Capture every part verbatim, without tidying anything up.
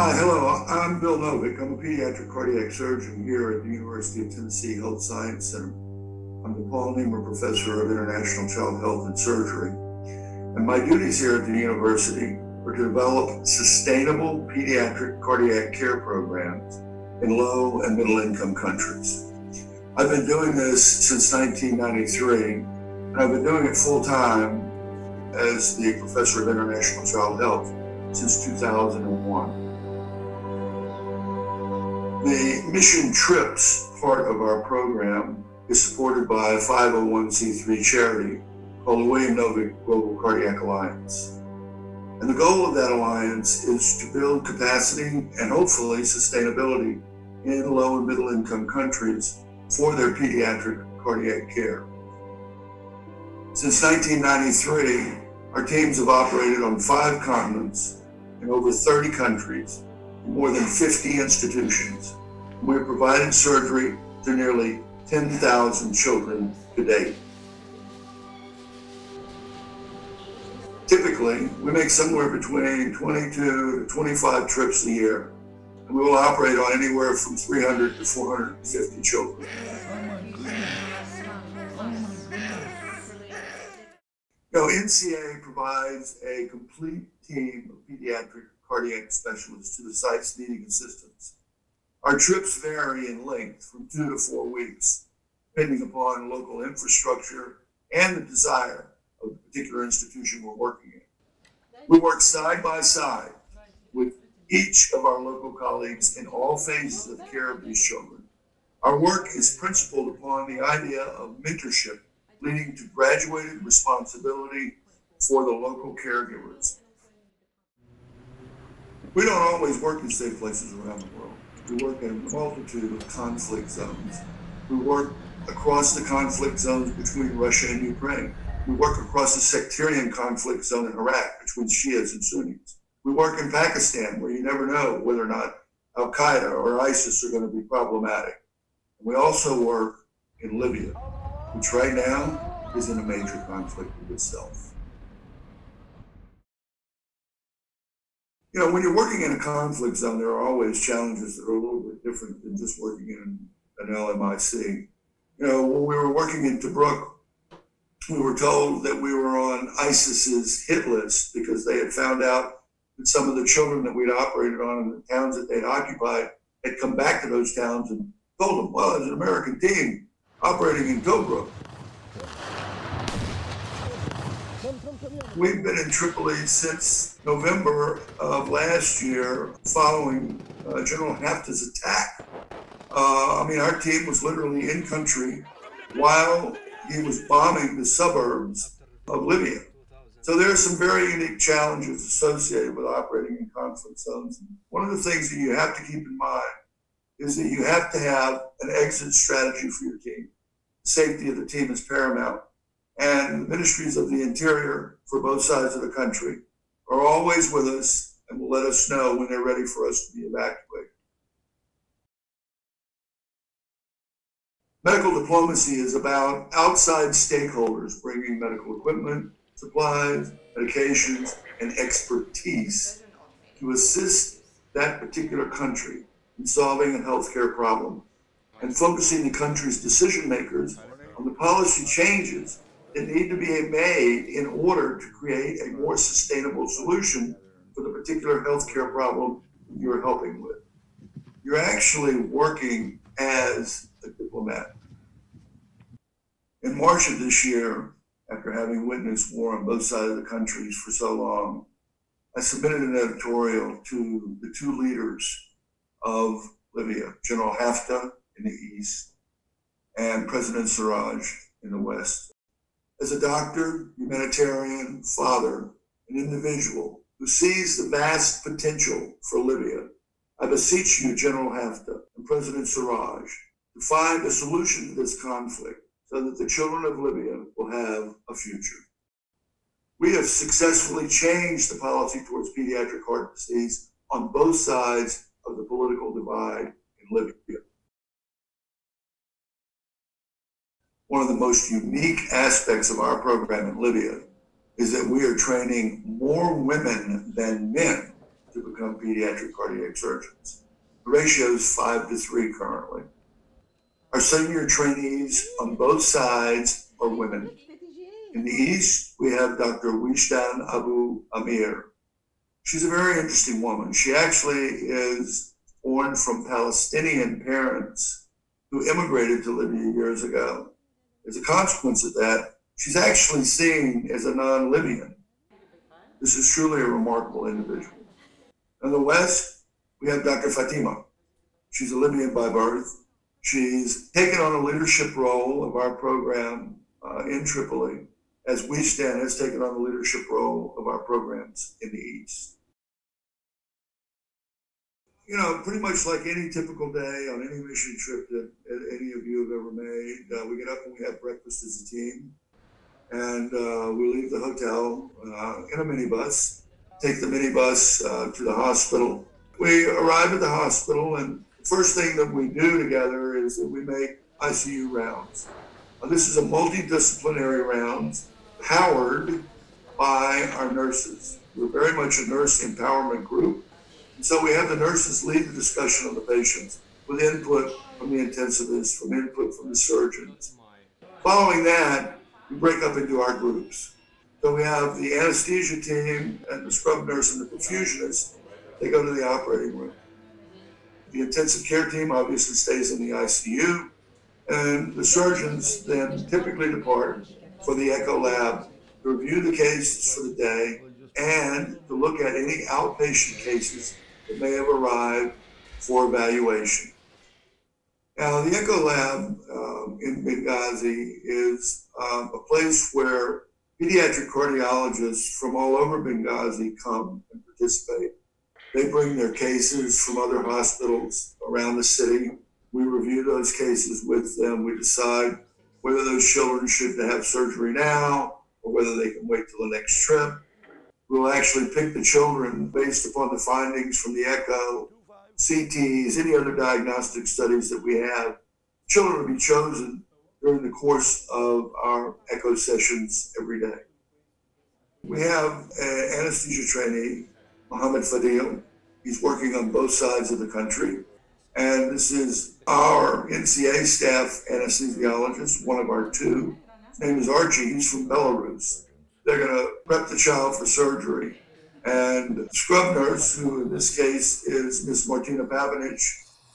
Hi, hello, I'm Bill Novick. I'm a pediatric cardiac surgeon here at the University of Tennessee Health Science Center. I'm the Paul Nemir Professor of International Child Health and Surgery. And my duties here at the university are to develop sustainable pediatric cardiac care programs in low and middle income countries. I've been doing this since nineteen ninety-three, and I've been doing it full time as the Professor of International Child Health since two thousand one. The mission trips part of our program is supported by a five oh one c three charity called the William Novick Global Cardiac Alliance. And the goal of that alliance is to build capacity and hopefully sustainability in low and middle income countries for their pediatric cardiac care. Since nineteen ninety-three, our teams have operated on five continents in over thirty countries, more than fifty institutions. We have provided surgery to nearly ten thousand children to date. Typically, we make somewhere between twenty-two to twenty-five trips a year, and we will operate on anywhere from three hundred to four hundred fifty children. Now, N C A provides a complete team of pediatric cardiac specialists to the sites needing assistance. Our trips vary in length from two to four weeks, depending upon local infrastructure and the desire of the particular institution we're working in. We work side by side with each of our local colleagues in all phases of the care of these children. Our work is principled upon the idea of mentorship, leading to graduated responsibility for the local caregivers. We don't always work in safe places around the world. We work in a multitude of conflict zones. We work across the conflict zones between Russia and Ukraine. We work across the sectarian conflict zone in Iraq between Shias and Sunnis. We work in Pakistan, where you never know whether or not Al-Qaeda or ISIS are going to be problematic. We also work in Libya, which right now is in a major conflict with itself. You know, when you're working in a conflict zone, there are always challenges that are a little bit different than just working in an L M I C. You know, when we were working in Tobruk, we were told that we were on ISIS's hit list because they had found out that some of the children that we'd operated on in the towns that they'd occupied had come back to those towns and told them, well, there's an American team operating in Tobruk. We've been in Tripoli since November of last year following uh, General Haftar's attack. Uh, I mean, our team was literally in country while he was bombing the suburbs of Libya. So there are some very unique challenges associated with operating in conflict zones. One of the things that you have to keep in mind is that you have to have an exit strategy for your team. The safety of the team is paramount. And the ministries of the interior for both sides of the country are always with us and will let us know when they're ready for us to be evacuated. Medical diplomacy is about outside stakeholders bringing medical equipment, supplies, medications, and expertise to assist that particular country in solving a healthcare problem and focusing the country's decision makers on the policy changes that need to be made in order to create a more sustainable solution for the particular healthcare problem you're helping with. You're actually working as a diplomat. In March of this year, after having witnessed war on both sides of the countries for so long, I submitted an editorial to the two leaders of Libya, General Haftar in the east and President Siraj in the west. As a doctor, humanitarian, father, an individual who sees the vast potential for Libya, I beseech you, General Haftar and President Siraj, to find a solution to this conflict so that the children of Libya will have a future. We have successfully changed the policy towards pediatric heart disease on both sides of the political divide in Libya. One of the most unique aspects of our program in Libya is that we are training more women than men to become pediatric cardiac surgeons. The ratio is five to three currently. Our senior trainees on both sides are women. In the East, we have Doctor Wishtan Abu Amir. She's a very interesting woman. She actually is born from Palestinian parents who immigrated to Libya years ago. As a consequence of that, she's actually seen as a non-Libyan. This is truly a remarkable individual. In the West, we have Doctor Fatima. She's a Libyan by birth. She's taken on a leadership role of our program uh, in Tripoli, as Wishtan has taken on the leadership role of our programs in the East. You know, pretty much like any typical day on any mission trip that any of you have ever made, uh, we get up and we have breakfast as a team. And uh, we leave the hotel uh, in a minibus, take the minibus uh, to the hospital. We arrive at the hospital, and the first thing that we do together is that we make I C U rounds. Uh, this is a multidisciplinary round powered by our nurses. We're very much a nurse empowerment group. And so we have the nurses lead the discussion of the patients with input from the intensivists, from input from the surgeons. Following that, we break up into our groups. So we have the anesthesia team and the scrub nurse and the perfusionist. They go to the operating room. The intensive care team obviously stays in the I C U. And the surgeons then typically depart for the echo lab to review the cases for the day and to look at any outpatient cases that may have arrived for evaluation. Now, the echo lab uh, in Benghazi is uh, a place where pediatric cardiologists from all over Benghazi come and participate. They bring their cases from other hospitals around the city. We review those cases with them. We decide whether those children should have surgery now or whether they can wait till the next trip. We'll actually pick the children based upon the findings from the echo, C Ts, any other diagnostic studies that we have. Children will be chosen during the course of our echo sessions every day. We have an anesthesia trainee, Mohammed Fadil. He's working on both sides of the country. And this is our N C A staff anesthesiologist, one of our two. His name is Archie. He's from Belarus. They're going to prep the child for surgery. And scrub nurse, who in this case is Miz Martina Pavanich,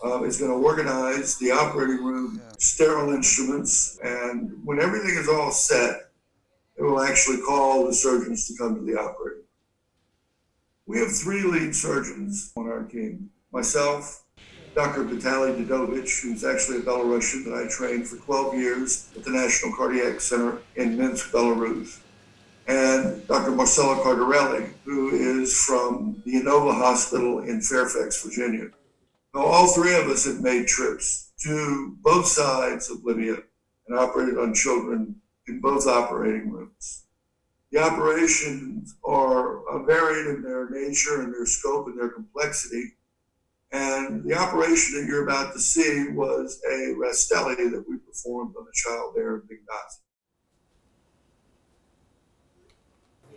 uh, is going to organize the operating room, sterile instruments. And when everything is all set, it will actually call the surgeons to come to the operating room. We have three lead surgeons on our team. Myself, Doctor Vitali Dudovich, who's actually a Belarusian that I trained for twelve years at the National Cardiac Center in Minsk, Belarus, and Doctor Marcella Cardarelli, who is from the Nova Hospital in Fairfax, Virginia. Now, all three of us have made trips to both sides of Libya and operated on children in both operating rooms. The operations are varied in their nature and their scope and their complexity. And the operation that you're about to see was a Rastelli that we performed on a child there in Big Nazi.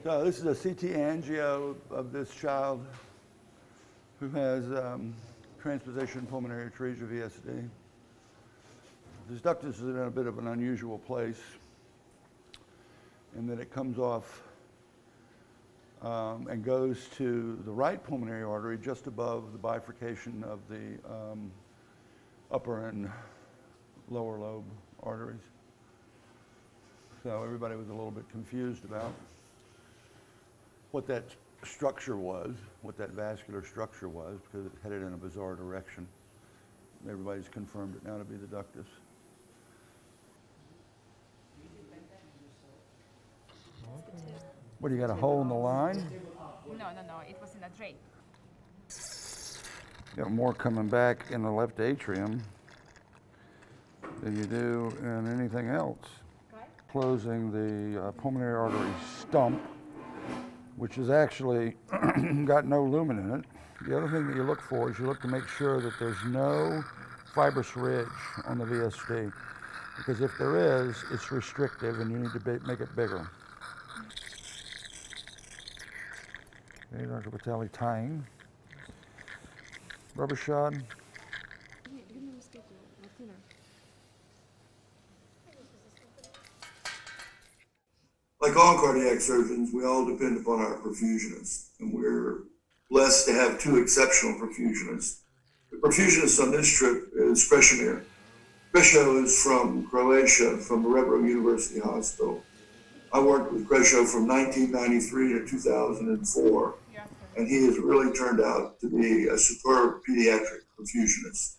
So this is a C T angio of this child who has um, transposition pulmonary atresia, V S D. This ductus is in a bit of an unusual place, and then it comes off Um, and goes to the right pulmonary artery just above the bifurcation of the um, upper and lower lobe arteries. So everybody was a little bit confused about what that structure was, what that vascular structure was, because it headed in a bizarre direction. Everybody's confirmed it now to be the ductus. What, do you got a hole in the line? No, no, no, it was in a drain. You got more coming back in the left atrium than you do in anything else. Closing the uh, pulmonary artery stump, which has actually got no lumen in it. The other thing that you look for is you look to make sure that there's no fibrous ridge on the V S D, because if there is, it's restrictive and you need to make it bigger. Okay, Doctor Vitali tying. Rubber shot. Like all cardiac surgeons, we all depend upon our perfusionists, and we're blessed to have two exceptional perfusionists. The perfusionist on this trip is Kresimir. Kresimir is from Croatia, from the Rebro University Hospital. I worked with Kresimir from nineteen ninety-three to two thousand four, and he has really turned out to be a superb pediatric perfusionist.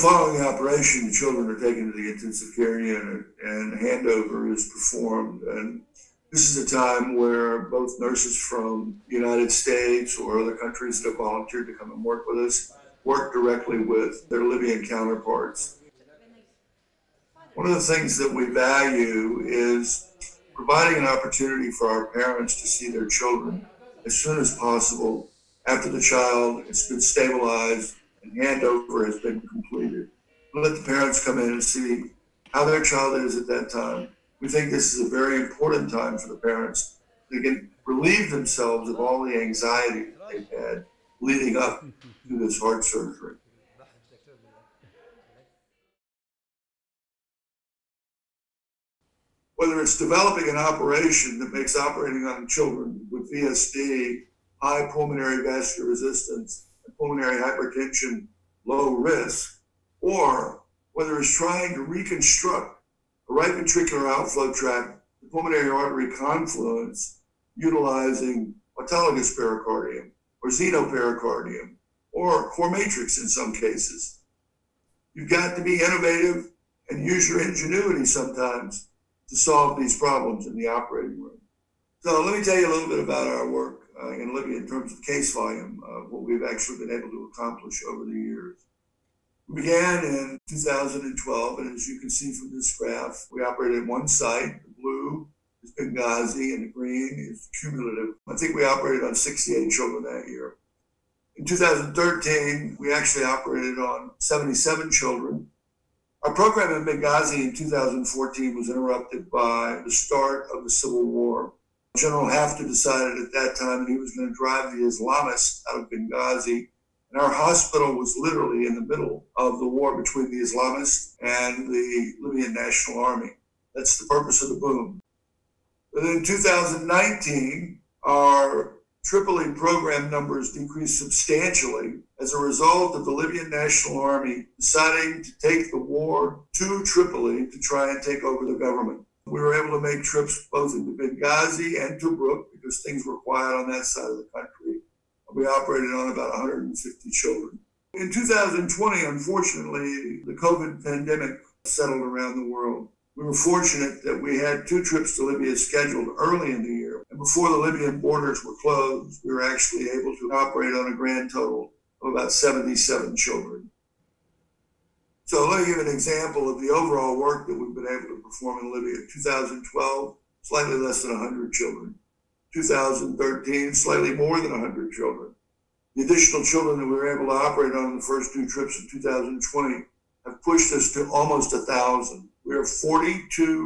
Following the operation, the children are taken to the intensive care unit and handover is performed. And this is a time where both nurses from the United States or other countries that have volunteered to come and work with us work directly with their Libyan counterparts. One of the things that we value is providing an opportunity for our parents to see their children as soon as possible after the child has been stabilized and handover has been completed. We'll let the parents come in and see how their child is at that time. We think this is a very important time for the parents. They can relieve themselves of all the anxiety that they've had leading up to this heart surgery. Whether it's developing an operation that makes operating on children with V S D, high pulmonary vascular resistance, pulmonary hypertension low risk, or whether it's trying to reconstruct a right ventricular outflow tract, the pulmonary artery confluence, utilizing autologous pericardium or xenopericardium or core matrix in some cases. You've got to be innovative and use your ingenuity sometimes to solve these problems in the operating room. So let me tell you a little bit about our work Uh, in Libya in terms of case volume, uh, what we've actually been able to accomplish over the years. We began in two thousand twelve, and as you can see from this graph, we operated at one site. The blue is Benghazi, and the green is cumulative. I think we operated on sixty-eight children that year. In two thousand thirteen, we actually operated on seventy-seven children. Our program in Benghazi in two thousand fourteen was interrupted by the start of the Civil War. General Haftar decided at that time that he was going to drive the Islamists out of Benghazi, and our hospital was literally in the middle of the war between the Islamists and the Libyan National Army. That's the purpose of the boom. But in two thousand nineteen, our Tripoli program numbers decreased substantially as a result of the Libyan National Army deciding to take the war to Tripoli to try and take over the government. We were able to make trips both into Benghazi and Tobruk because things were quiet on that side of the country. We operated on about one hundred fifty children. In two thousand twenty, unfortunately, the COVID pandemic settled around the world. We were fortunate that we had two trips to Libya scheduled early in the year. And before the Libyan borders were closed, we were actually able to operate on a grand total of about seventy-seven children. So let me give an example of the overall work that we've been able to perform in Libya. two thousand twelve, slightly less than one hundred children. two thousand thirteen, slightly more than one hundred children. The additional children that we were able to operate on the first two trips in two thousand twenty have pushed us to almost one thousand. We are forty-two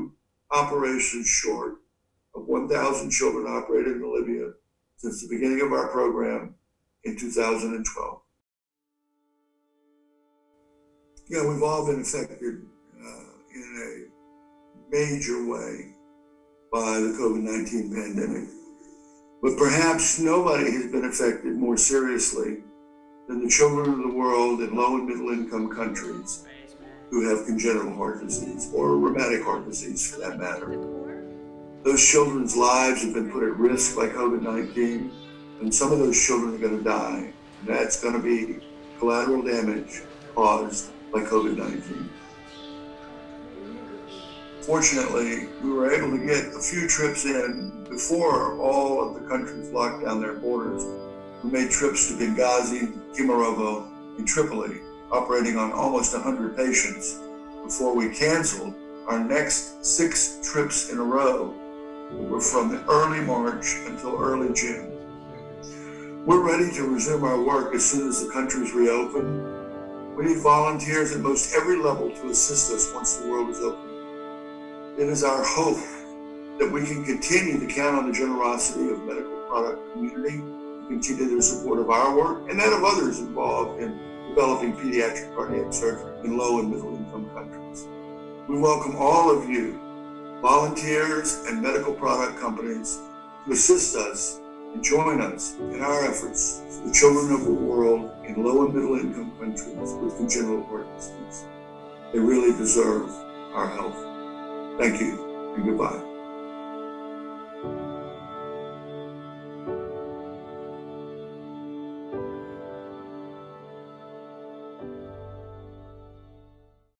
operations short of one thousand children operated in Libya since the beginning of our program in two thousand twelve. Yeah, we've all been affected uh, in a major way by the COVID nineteen pandemic, but perhaps nobody has been affected more seriously than the children of the world in low and middle income countries who have congenital heart disease or rheumatic heart disease for that matter. Those children's lives have been put at risk by COVID nineteen, and some of those children are going to die. And that's going to be collateral damage caused by COVID nineteen. Fortunately, we were able to get a few trips in before all of the countries locked down their borders. We made trips to Benghazi, Kemerovo, and Tripoli, operating on almost one hundred patients before we canceled our next six trips in a row. We were from early March until early June. We're ready to resume our work as soon as the countries reopen. We need volunteers at most every level to assist us once the world is open. It is our hope that we can continue to count on the generosity of the medical product community, continue their support of our work and that of others involved in developing pediatric cardiac surgery in low and middle income countries. We welcome all of you, volunteers and medical product companies, to assist us and join us in our efforts for the children of the world in low and middle income countries with congenital heart disease. They really deserve our help. Thank you and goodbye.